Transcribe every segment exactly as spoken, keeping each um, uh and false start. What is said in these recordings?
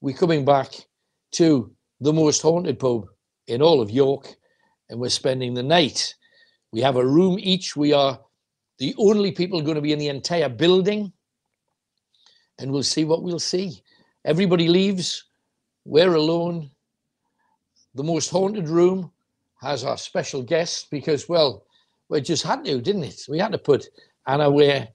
we're coming back to the most haunted pub in all of York, and we're spending the night. We have a room each. We are the only people going to be in the entire building, and we'll see what we'll see. Everybody leaves. We're alone. The most haunted room has our special guest because, well, we just had to, didn't it? We had to put Anna where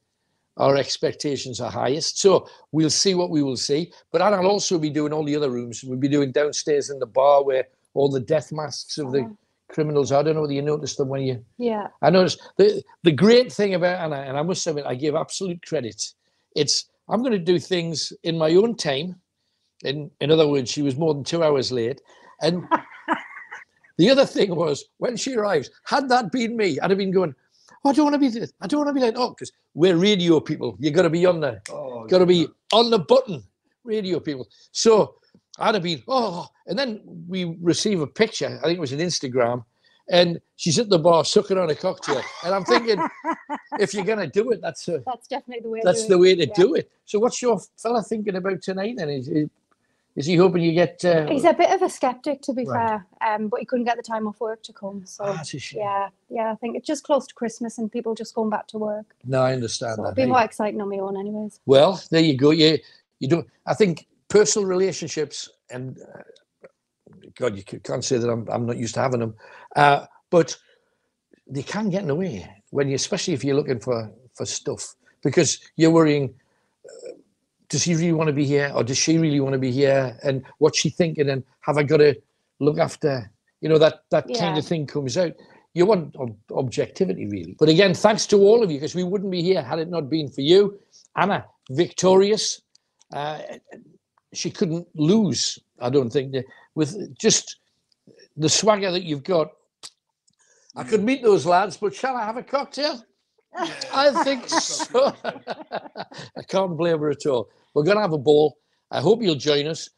our expectations are highest. So we'll see what we will see. But Anna will also be doing all the other rooms. We'll be doing downstairs in the bar where all the death masks of the criminals are. I don't know whether you noticed them when you... Yeah. I noticed. The, the great thing about Anna, and I must admit, I give absolute credit. It's, I'm going to do things in my own time. In, in other words, she was more than two hours late. And the other thing was, when she arrives, had that been me, I'd have been going, oh, I don't want to be, I don't want to be like, oh, because we're radio people. You've got to be on the, oh, got to be on the button, radio people. So I'd have been, oh, and then we receive a picture. I think it was an Instagram. And she's at the bar sucking on a cocktail. And I'm thinking, if you're going to do it, that's a, that's definitely the way, that's the way to do it. So what's your fella thinking about tonight then? Is, is, Is he hoping you get... Uh, He's a bit of a sceptic, to be right. fair, um, but he couldn't get the time off work to come. So, ah, yeah, yeah, I think it's just close to Christmas and people just going back to work. No, I understand so that. It'd be hey. more exciting on my own anyways. Well, there you go. You, you don't, I think personal relationships, and uh, God, you can't say that I'm, I'm not used to having them, uh, but they can get in the way, when you, especially if you're looking for, for stuff, because you're worrying... Uh, does he really want to be here, or does she really want to be here, and what's she thinking, and have I got to look after, you know, that that yeah. kind of thing comes out. You want ob objectivity really. But again, thanks to all of you, because we wouldn't be here had it not been for you. Anna, victorious. Uh, she couldn't lose, I don't think, with just the swagger that you've got. I could meet those lads, but shall I have a cocktail? I think so. I can't blame her at all. We're going to have a ball. I hope you'll join us.